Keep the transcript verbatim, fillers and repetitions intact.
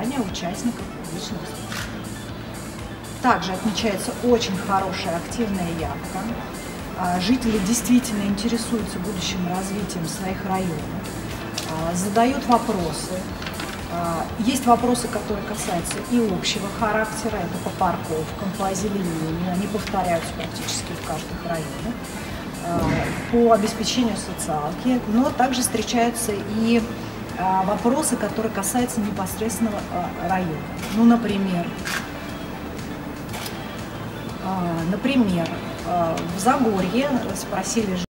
образования участников публичных служб. Также отмечается очень хорошая активная явка. Жители действительно интересуются будущим развитием своих районов, задают вопросы. Есть вопросы, которые касаются и общего характера, это по парковкам, по озеленению, они повторяются практически в каждых районах, по обеспечению социалки, но также встречаются и вопросы, которые касаются непосредственно района. Ну, например, например в Загорье спросили